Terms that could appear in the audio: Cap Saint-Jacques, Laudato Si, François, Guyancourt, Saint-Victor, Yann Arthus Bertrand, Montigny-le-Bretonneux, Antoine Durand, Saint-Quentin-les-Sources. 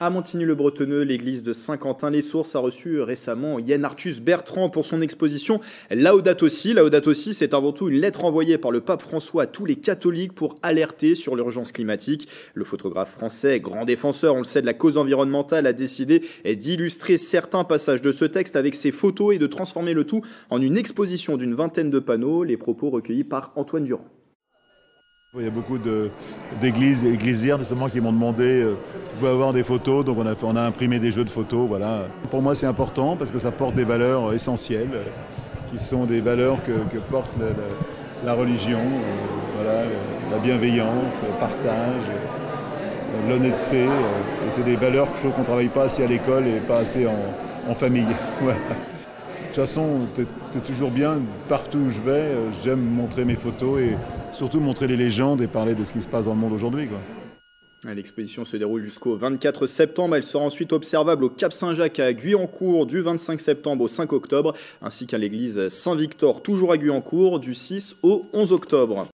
À Montigny-le-Bretonneux, l'église de Saint-Quentin-les-Sources a reçu récemment Yann Arthus Bertrand pour son exposition Laudato Si. Laudato Si, c'est avant tout une lettre envoyée par le pape François à tous les catholiques pour alerter sur l'urgence climatique. Le photographe français, grand défenseur, on le sait, de la cause environnementale, a décidé d'illustrer certains passages de ce texte avec ses photos et de transformer le tout en une exposition d'une vingtaine de panneaux. Les propos recueillis par Antoine Durand. Il y a beaucoup d'églises vierges justement qui m'ont demandé si vous pouvez avoir des photos, donc on a imprimé des jeux de photos. Voilà. Pour moi c'est important parce que ça porte des valeurs essentielles, qui sont des valeurs que porte la religion, voilà, la bienveillance, le partage, l'honnêteté. Et c'est des valeurs que je trouve qu'on ne travaille pas assez à l'école et pas assez en famille. Voilà. De toute façon, c'est toujours bien, partout où je vais, j'aime montrer mes photos et surtout montrer les légendes et parler de ce qui se passe dans le monde aujourd'hui, quoi. L'exposition se déroule jusqu'au 24 septembre. Elle sera ensuite observable au Cap Saint-Jacques à Guyancourt du 25 septembre au 5 octobre, ainsi qu'à l'église Saint-Victor, toujours à Guyancourt, du 6 au 11 octobre.